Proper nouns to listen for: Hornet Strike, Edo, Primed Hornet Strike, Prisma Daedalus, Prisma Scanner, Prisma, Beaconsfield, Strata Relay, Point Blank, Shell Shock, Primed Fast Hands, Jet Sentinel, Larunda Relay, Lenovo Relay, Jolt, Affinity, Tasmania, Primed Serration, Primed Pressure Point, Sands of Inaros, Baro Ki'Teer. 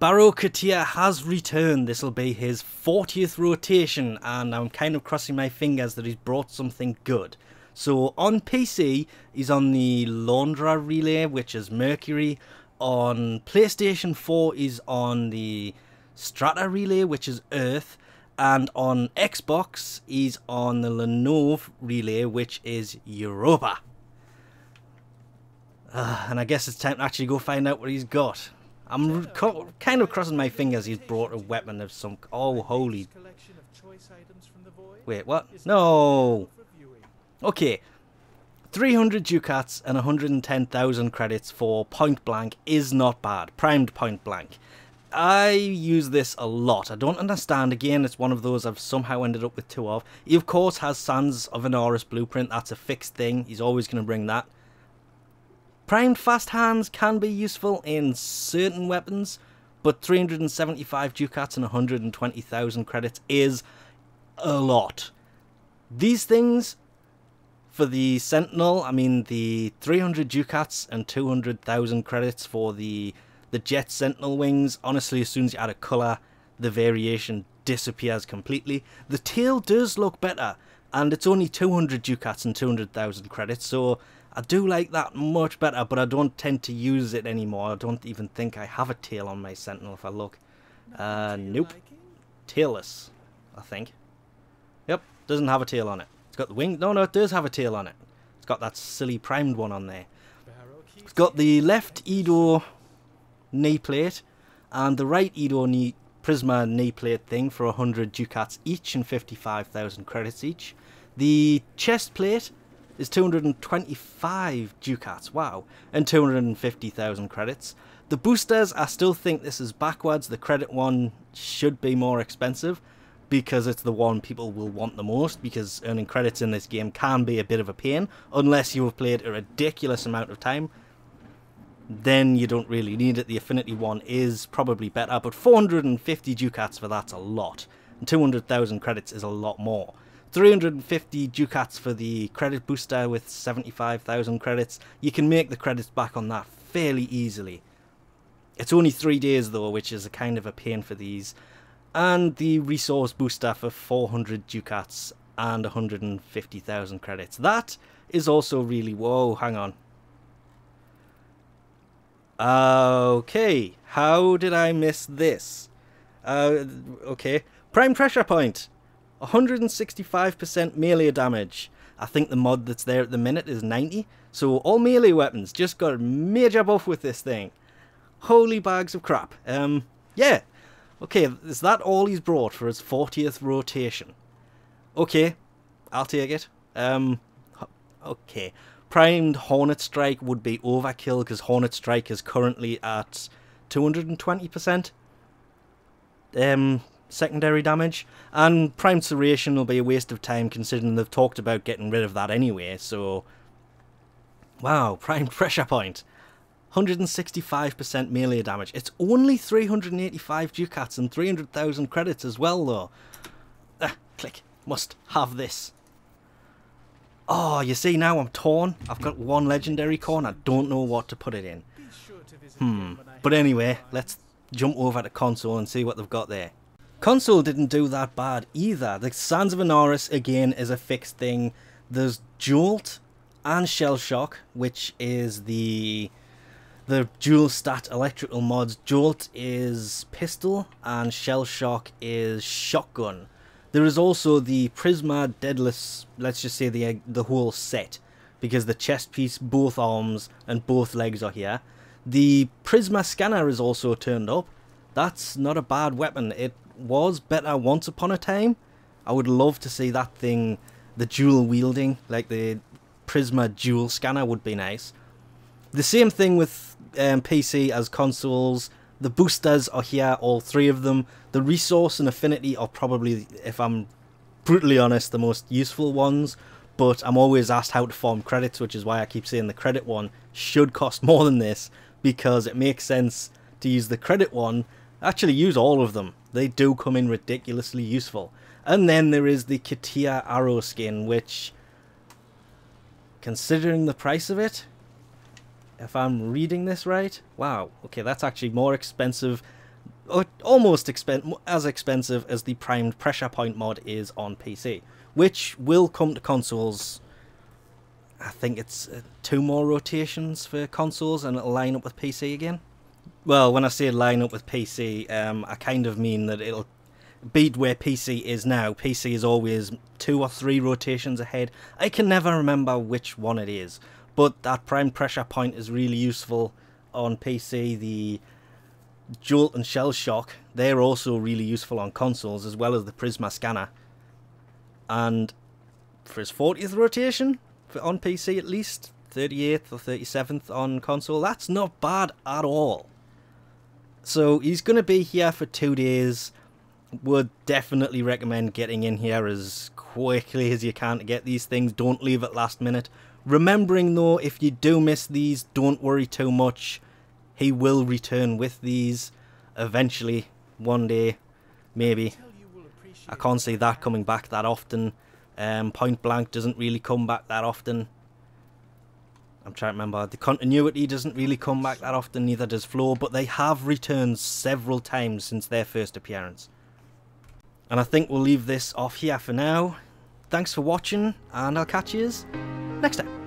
Baro Ki'Teer has returned. This will be his 40th rotation, and I'm kind of crossing my fingers that he's brought something good. So on PC, he's on the Larunda Relay, which is Mercury. On PlayStation 4, he's on the Strata Relay, which is Earth. And on Xbox, he's on the Lenovo Relay, which is Europa. And I guess it's time to actually go find out what he's got. I'm kind of crossing my fingers he's brought a weapon of some... Oh, holy... Wait, what? No! Okay. 300 ducats and 110,000 credits for Point Blank is not bad. Primed Point Blank. I use this a lot. I don't understand. Again, it's one of those I've somehow ended up with two of. He, of course, has Sands of Inaros Blueprint. That's a fixed thing. He's always going to bring that. Primed Fast Hands can be useful in certain weapons, but 375 ducats and 120,000 credits is a lot. These things, for the Sentinel, I mean the 300 ducats and 200,000 credits for the Jet Sentinel wings, honestly as soon as you add a colour, the variation disappears completely. The tail does look better, and it's only 200 ducats and 200,000 credits, so... I do like that much better, but I don't tend to use it anymore. I don't even think I have a tail on my Sentinel if I look. Nope. Tailless, I think. Yep, doesn't have a tail on it. It's got the wing. No, it does have a tail on it. It's got that silly primed one on there. It's got the left Edo knee plate and the right Edo Prisma knee plate thing for 100 ducats each and 55,000 credits each. The chest plate is 225 ducats, wow, and 250,000 credits. The boosters, I still think this is backwards. The credit one should be more expensive because it's the one people will want the most, because earning credits in this game can be a bit of a pain unless you have played a ridiculous amount of time. Then you don't really need it. The Affinity one is probably better, but 450 ducats for that's a lot, and 200,000 credits is a lot more. 350 ducats for the credit booster with 75,000 credits. You can make the credits back on that fairly easily. It's only 3 days though, which is a kind of a pain for these. And the resource booster for 400 ducats and 150,000 credits. That is also really... Whoa, hang on. Okay, how did I miss this? Okay, Primed Pressure Point. 165% melee damage. I think the mod that's there at the minute is 90. So all melee weapons just got a major buff with this thing. Holy bags of crap. Yeah. Okay, is that all he's brought for his 40th rotation? Okay, I'll take it. Okay. Primed Hornet Strike would be overkill because Hornet Strike is currently at 220%. Secondary damage, and Primed Serration will be a waste of time considering they've talked about getting rid of that anyway, so... Wow, Primed Pressure Point. 165% melee damage. It's only 385 ducats and 300,000 credits as well, though. Click. Must have this. Oh, you see now I'm torn. I've got one legendary coin. I don't know what to put it in. But anyway, let's jump over to console and see what they've got there. Console didn't do that bad either. The Sands of Inaros, again, is a fixed thing. There's Jolt and Shell Shock, which is the dual stat electrical mods. Jolt is pistol and Shell Shock is shotgun. There is also the Prisma Daedalus, let's just say the whole set, because the chest piece, both arms and both legs are here. The Prisma Scanner is also turned up. That's not a bad weapon. It was better once upon a time. I would love to see that thing, the dual wielding, like the Prisma dual scanner would be nice. The same thing with PC as consoles. The boosters are here, all three of them. The resource and affinity are probably, if I'm brutally honest, the most useful ones, but I'm always asked how to farm credits, which is why I keep saying the credit one should cost more than this, because it makes sense to use the credit one. Actually use all of them. They do come in ridiculously useful. And then there is the Ki'Teer arrow skin, which, considering the price of it, if I'm reading this right, wow, okay, that's actually more expensive almost as expensive as the Primed Pressure Point mod is on PC, which will come to consoles. I think it's 2 more rotations for consoles and it'll line up with PC again. Well, when I say line up with PC, I kind of mean that it'll beat where PC is now. PC is always 2 or 3 rotations ahead. I can never remember which one it is, but that Primed Pressure Point is really useful on PC. The Jolt and Shell Shock, they're also really useful on consoles, as well as the Prisma Scanner. And for his 40th rotation, on PC at least, 38th or 37th on console, that's not bad at all. So he's going to be here for 2 days. Would definitely recommend getting in here as quickly as you can to get these things. Don't leave at last minute. Remembering though, if you do miss these, don't worry too much. He will return with these eventually, one day, maybe. I can't see that coming back that often. Point Blank doesn't really come back that often. I'm trying to remember. The Continuity doesn't really come back that often, neither does Flow, but they have returned several times since their first appearance. And I think we'll leave this off here for now. Thanks for watching, and I'll catch you next time.